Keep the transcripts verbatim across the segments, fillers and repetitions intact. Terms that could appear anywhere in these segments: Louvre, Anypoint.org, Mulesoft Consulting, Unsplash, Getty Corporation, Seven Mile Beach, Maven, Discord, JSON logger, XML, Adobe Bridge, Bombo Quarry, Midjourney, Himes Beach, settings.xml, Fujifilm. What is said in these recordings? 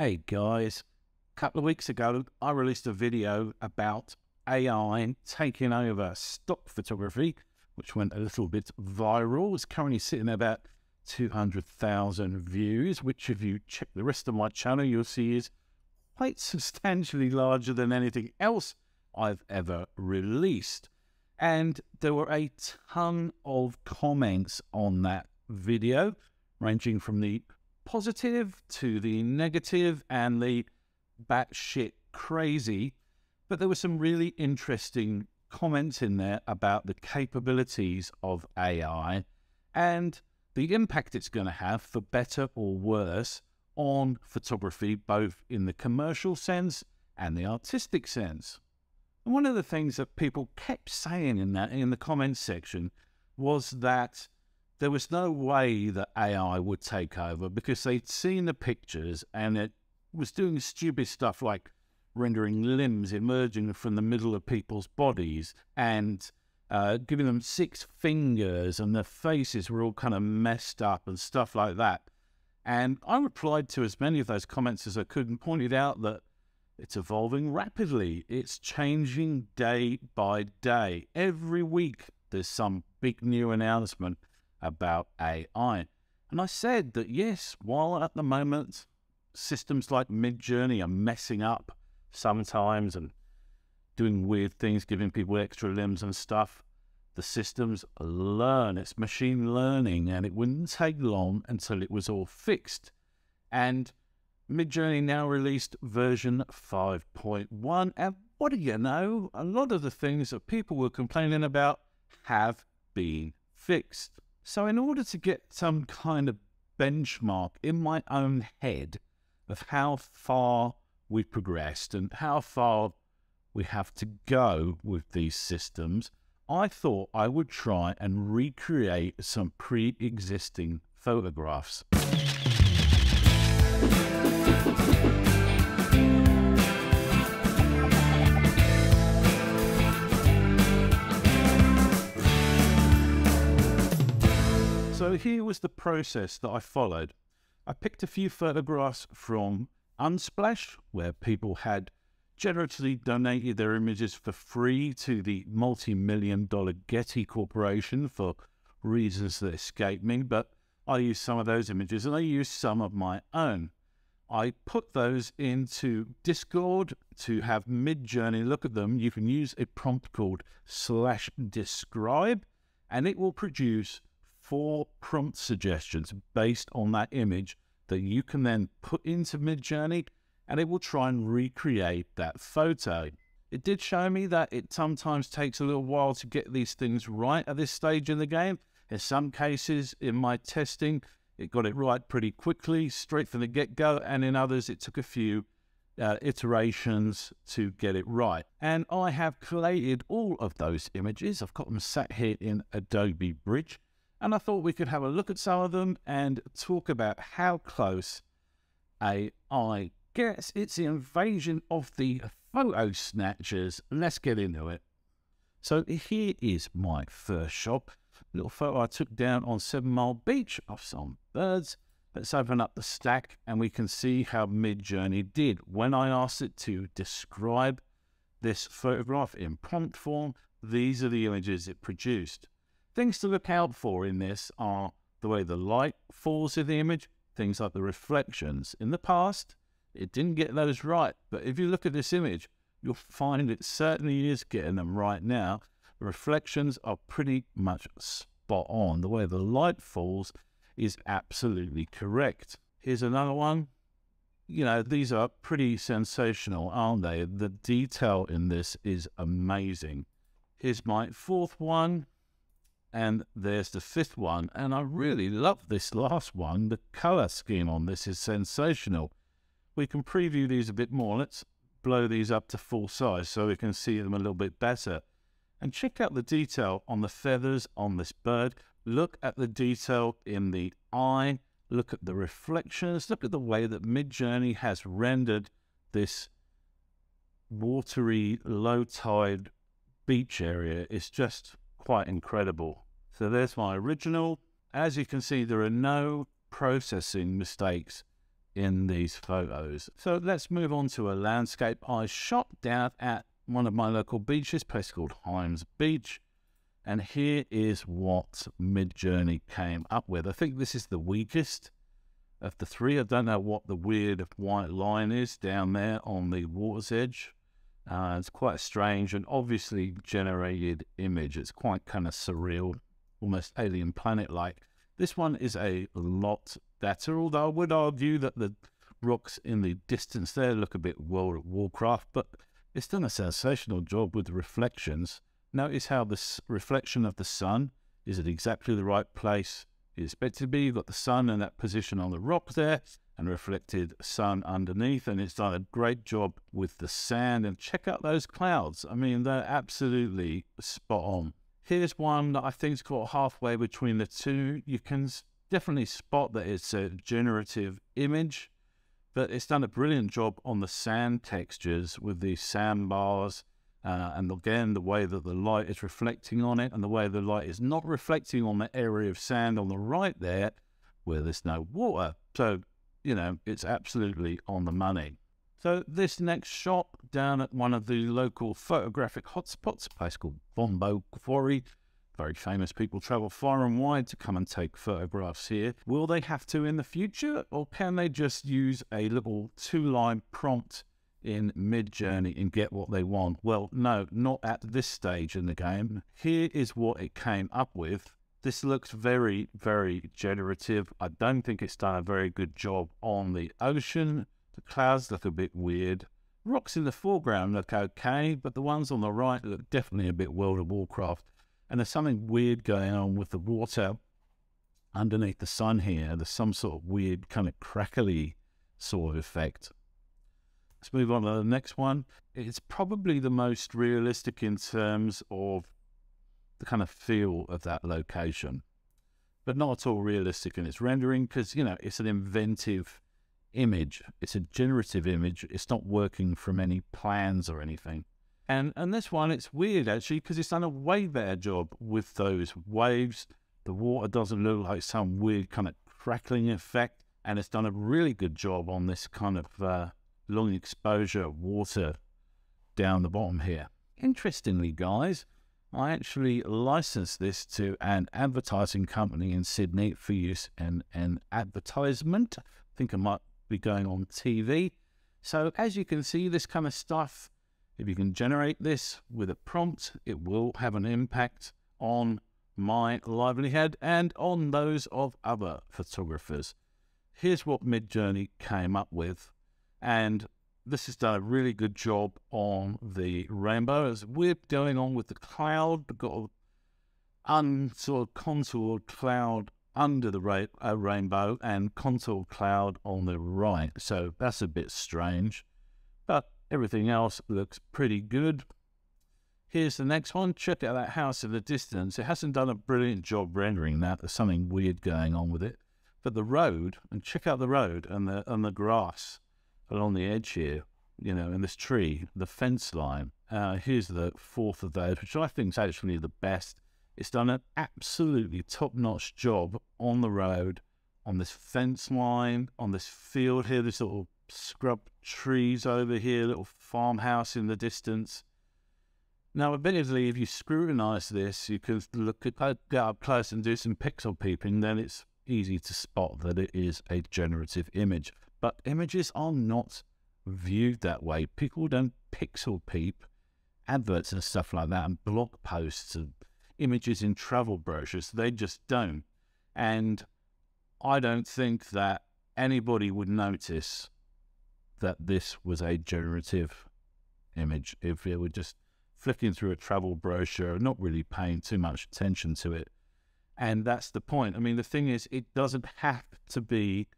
Hey guys, a couple of weeks ago I released a video about A I taking over stock photography, which went a little bit viral. It's currently sitting at about two hundred thousand views, which if you check the rest of my channel, you'll see is quite substantially larger than anything else I've ever released. And there were a ton of comments on that video, ranging from the positive to the negative and the batshit crazy. But there were some really interesting comments in there about the capabilities of A I and the impact it's going to have, for better or worse, on photography, both in the commercial sense and the artistic sense. And one of the things that people kept saying in that in the comments section was that there was no way that A I would take over because they'd seen the pictures and it was doing stupid stuff like rendering limbs emerging from the middle of people's bodies and uh, giving them six fingers, and their faces were all kind of messed up and stuff like that. And I replied to as many of those comments as I could and pointed out that it's evolving rapidly. It's changing day by day. Every week there's some big new announcement about A I. And I said that yes, while at the moment systems like Midjourney are messing up sometimes and doing weird things, giving people extra limbs and stuff, the systems learn. It's machine learning, and it wouldn't take long until it was all fixed. And Midjourney now released version five point one, and what do you know? A lot of the things that people were complaining about have been fixed. So in order to get some kind of benchmark in my own head of how far we've progressed and how far we have to go with these systems, I thought I would try and recreate some pre-existing photographs. So here was the process that I followed. I picked a few photographs from Unsplash, where people had generously donated their images for free to the multi-million dollar Getty Corporation for reasons that escape me, but I used some of those images and I used some of my own. I put those into Discord to have Midjourney look at them. You can use a prompt called slash describe, and it will produce four prompt suggestions based on that image that you can then put into Midjourney, and it will try and recreate that photo. It did show me that it sometimes takes a little while to get these things right at this stage in the game. In some cases, in my testing, it got it right pretty quickly, straight from the get-go, and in others, it took a few uh, iterations to get it right. And I have collated all of those images. I've got them sat here in Adobe Bridge. And I thought we could have a look at some of them and talk about how close A I gets. It's the invasion of the photo snatchers. Let's get into it. So here is my first shot. A little photo I took down on Seven Mile Beach of some birds. Let's open up the stack and we can see how Midjourney did. When I asked it to describe this photograph in prompt form, these are the images it produced. Things to look out for in this are the way the light falls in the image, things like the reflections. In the past, it didn't get those right, but if you look at this image, you'll find it certainly is getting them right now. The reflections are pretty much spot on. The way the light falls is absolutely correct. Here's another one. You know, these are pretty sensational, aren't they? The detail in this is amazing. Here's my fourth one. And there's the fifth one, and I really love this last one. The color scheme on this is sensational. We can preview these a bit more. Let's blow these up to full size so we can see them a little bit better. And check out the detail on the feathers on this bird. Look at the detail in the eye. Look at the reflections. Look at the way that Midjourney has rendered this watery, low-tide beach area. It's just quite incredible. So there's my original. As you can see, there are no processing mistakes in these photos. So let's move on to a landscape I shot down at one of my local beaches, a place called Himes Beach. And here is what Midjourney came up with. I think this is the weakest of the three. I don't know what the weird white line is down there on the water's edge. Uh, it's quite a strange and obviously generated image. It's quite kind of surreal, almost alien planet-like. This one is a lot better, although I would argue that the rocks in the distance there look a bit World of Warcraft, but it's done a sensational job with the reflections. Notice how this reflection of the sun is at exactly the right place it's expected to be. You've got the sun in that position on the rock there and reflected sun underneath, and it's done a great job with the sand. And check out those clouds. I mean, they're absolutely spot on. Here's one that I think is caught halfway between the two. You can definitely spot that it's a generative image, but it's done a brilliant job on the sand textures with the sandbars. Uh, and again, the way that the light is reflecting on it and the way the light is not reflecting on the area of sand on the right there where there's no water. So, you know, it's absolutely on the money. So this next shot down at one of the local photographic hotspots, a place called Bombo Quarry. Very famous people travel far and wide to come and take photographs here. Will they have to in the future, or can they just use a little two-line prompt in Midjourney and get what they want? Well, no, not at this stage in the game. Here is what it came up with. This looks very, very generative. I don't think it's done a very good job on the ocean. The clouds look a bit weird. Rocks in the foreground look okay, but the ones on the right look definitely a bit World of Warcraft. And there's something weird going on with the water underneath the sun here. There's some sort of weird kind of crackly sort of effect. Let's move on to the next one. It's probably the most realistic in terms of the kind of feel of that location, but not at all realistic in its rendering because, you know, it's an inventive image. It's a generative image. It's not working from any plans or anything. And, and this one, it's weird actually because it's done a way better job with those waves. The water doesn't look like some weird kind of crackling effect, and it's done a really good job on this kind of... Uh, long exposure water down the bottom here. Interestingly, guys, I actually licensed this to an advertising company in Sydney for use in an advertisement. I think I might be going on T V. So as you can see, this kind of stuff, if you can generate this with a prompt, it will have an impact on my livelihood and on those of other photographers. Here's what Midjourney came up with. And this has done a really good job on the rainbow. There's weird going on with the cloud. We've got an un sort of contoured cloud under the ra uh, rainbow and contoured cloud on the right. So that's a bit strange, but everything else looks pretty good. Here's the next one. Check out that house in the distance. It hasn't done a brilliant job rendering that. There's something weird going on with it. But the road, and check out the road and the, and the grass along the edge here, you know, in this tree, the fence line. Uh, here's the fourth of those, which I think is actually the best. It's done an absolutely top-notch job on the road, on this fence line, on this field here, this little scrub trees over here, little farmhouse in the distance. Now, admittedly, if you scrutinize this, you can look at, get up close and do some pixel peeping, then it's easy to spot that it is a generative image. But images are not viewed that way. People don't pixel peep adverts and stuff like that and blog posts and images in travel brochures. They just don't. And I don't think that anybody would notice that this was a generative image if they were just flicking through a travel brochure, not really paying too much attention to it. And that's the point. I mean, the thing is, it doesn't have to be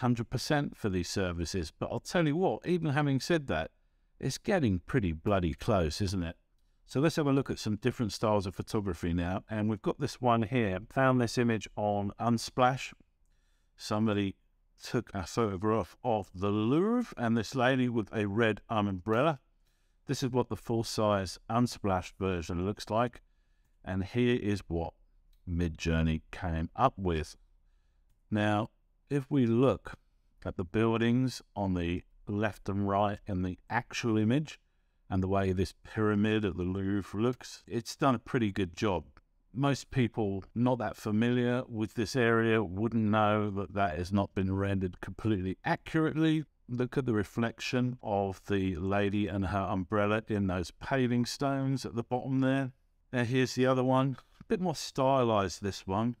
one hundred percent for these services, but I'll tell you what, even having said that, it's getting pretty bloody close, isn't it? So let's have a look at some different styles of photography now, and we've got this one here. Found this image on Unsplash. Somebody took a photograph of the Louvre and this lady with a red umbrella. This is what the full-size Unsplash version looks like, and here is what Midjourney came up with. Now, if we look at the buildings on the left and right in the actual image and the way this pyramid at the Louvre looks, it's done a pretty good job. Most people not that familiar with this area wouldn't know that that has not been rendered completely accurately. Look at the reflection of the lady and her umbrella in those paving stones at the bottom there. Now here's the other one, a bit more stylized this one,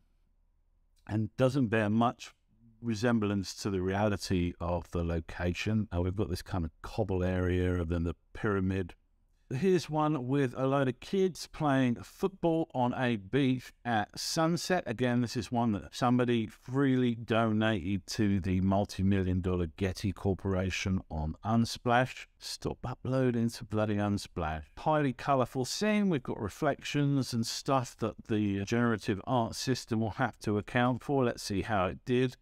and doesn't bear much resemblance to the reality of the location. Uh, we've got this kind of cobble area and then the pyramid. Here's one with a load of kids playing football on a beach at sunset. Again, this is one that somebody freely donated to the multi-million dollar Getty Corporation on Unsplash. Stop uploading to bloody Unsplash. Highly colourful scene. We've got reflections and stuff that the generative art system will have to account for. Let's see how it did.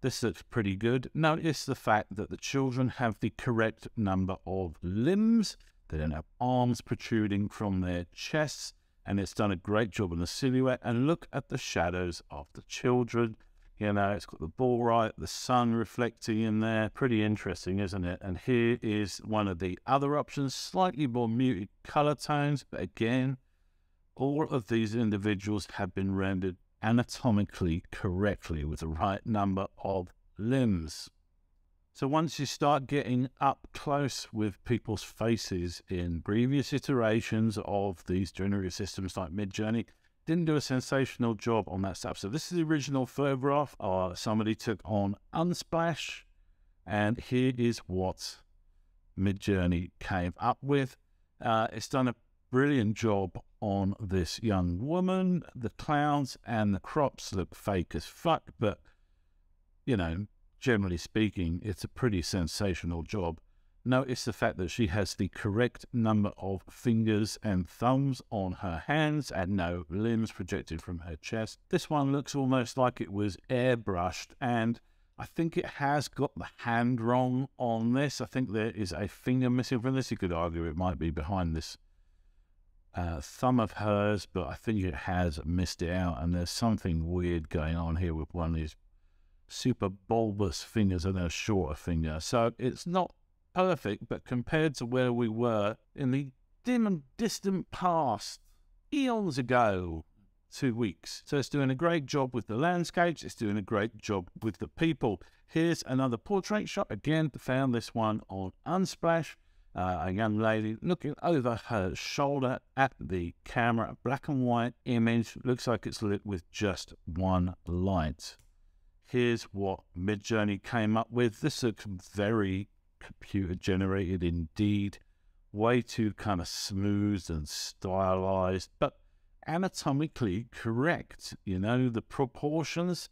This looks pretty good. Notice the fact that the children have the correct number of limbs. They don't have arms protruding from their chests, and it's done a great job on the silhouette. And look at the shadows of the children. You know, it's got the ball right, the sun reflecting in there. Pretty interesting, isn't it? And here is one of the other options, slightly more muted color tones. But again, all of these individuals have been rendered anatomically correctly with the right number of limbs. So once you start getting up close with people's faces in previous iterations of these generative systems like Midjourney, didn't do a sensational job on that stuff. So this is the original photograph uh, somebody took on Unsplash, and here is what Midjourney came up with. Uh, it's done a brilliant job on this young woman. The clouds and the crops look fake as fuck, but, you know, generally speaking, it's a pretty sensational job. Notice the fact that she has the correct number of fingers and thumbs on her hands and no limbs projected from her chest. This one looks almost like it was airbrushed, and I think it has got the hand wrong on this. I think there is a finger missing from this. You could argue it might be behind this uh, thumb of hers, but I think it has missed it out, and there's something weird going on here with one of these super bulbous fingers and a shorter finger. So it's not perfect, but compared to where we were in the dim and distant past, eons ago, two weeks. So it's doing a great job with the landscapes. It's doing a great job with the people. Here's another portrait shot. Again, found this one on Unsplash. Uh, a young lady looking over her shoulder at the camera. Black and white image. Looks like it's lit with just one light. Here's what Midjourney came up with. This looks very computer generated indeed. Way too kind of smooth and stylized, but anatomically correct. You know, the proportions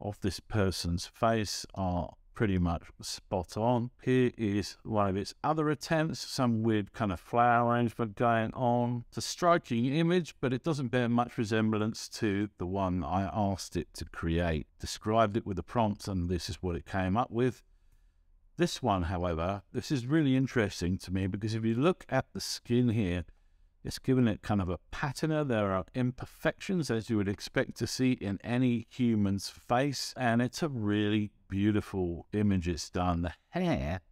of this person's face are pretty much spot on. Here is one of its other attempts, some weird kind of flower arrangement going on. It's a striking image, but it doesn't bear much resemblance to the one I asked it to create. Described it with a prompt, and this is what it came up with. This one, however, this is really interesting to me, because if you look at the skin here, it's given it kind of a patina. There are imperfections, as you would expect to see in any human's face, and it's a really beautiful image it's done. The hair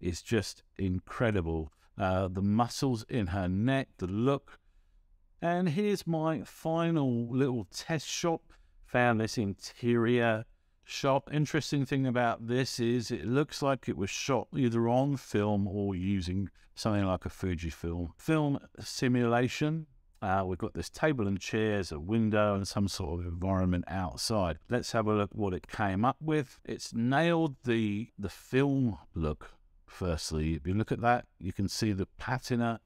is just incredible. Uh, the muscles in her neck, the look. And here's my final little test shot. Found this interior shot. Interesting thing about this is it looks like it was shot either on film or using something like a Fujifilm film simulation. Uh, we've got this table and chairs, a window, and some sort of environment outside. Let's have a look what it came up with. It's nailed the the film look. Firstly, if you look at that, you can see the patina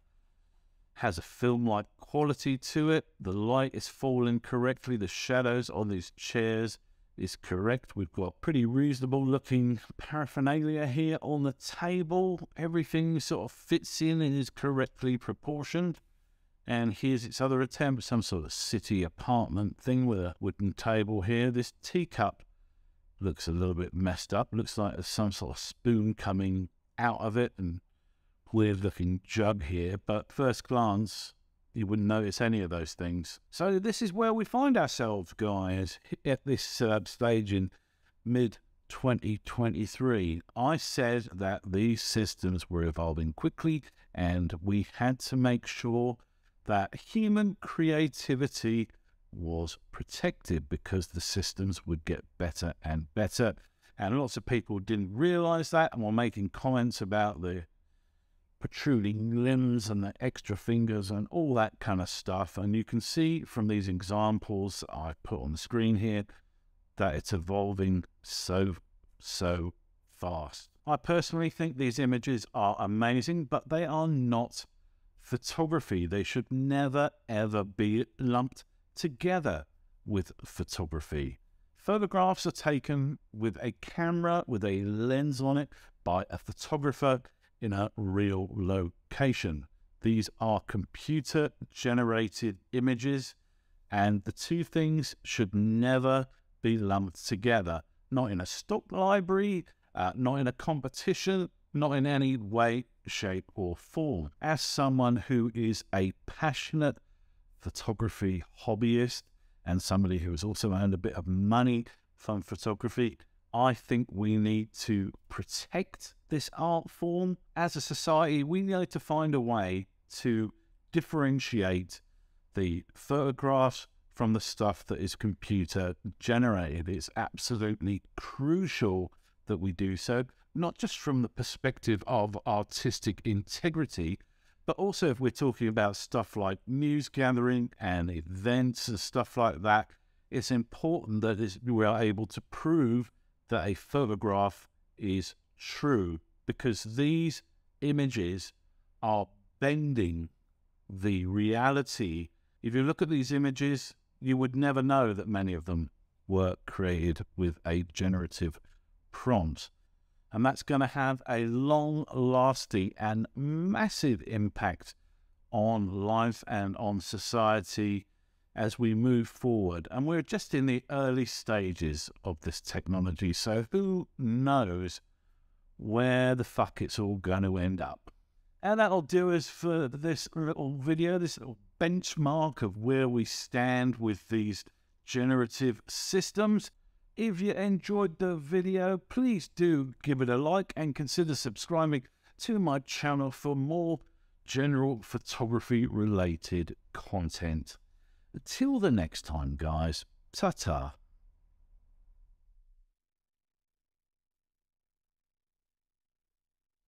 has a film-like quality to it. The light is falling correctly. The shadows on these chairs is correct. We've got pretty reasonable looking paraphernalia here on the table. Everything sort of fits in and is correctly proportioned. And here's its other attempt, some sort of city apartment thing with a wooden table here. This teacup looks a little bit messed up. Looks like there's some sort of spoon coming out of it, and weird looking jug here. But first glance, you wouldn't notice any of those things. So this is where we find ourselves, guys, at this uh, stage in mid twenty twenty-three, I said that these systems were evolving quickly and we had to make sure that human creativity was protected because the systems would get better and better. And lots of people didn't realize that and were making comments about the protruding limbs and the extra fingers and all that kind of stuff. And you can see from these examples I put on the screen here that it's evolving so, so fast. I personally think these images are amazing, but they are not photography. They should never, ever be lumped together with photography. Photographs are taken with a camera, with a lens on it, by a photographer in a real location. These are computer-generated images, and the two things should never be lumped together. Not in a stock library, uh, not in a competition, not in any way, shape or form. As someone who is a passionate photography hobbyist and somebody who has also earned a bit of money from photography, I think we need to protect this art form. As a society, we need to find a way to differentiate the photographs from the stuff that is computer generated. It's absolutely crucial that we do so, not just from the perspective of artistic integrity, but also if we're talking about stuff like news gathering and events and stuff like that, it's important that we are able to prove that a photograph is true, because these images are bending the reality. If you look at these images, you would never know that many of them were created with a generative prompt. And that's going to have a long-lasting and massive impact on life and on society as we move forward. And we're just in the early stages of this technology, so who knows where the fuck it's all going to end up. And that'll do us for this little video, this little benchmark of where we stand with these generative systems. If you enjoyed the video, please do give it a like and consider subscribing to my channel for more general photography related content. Until the next time, guys, ta-ta.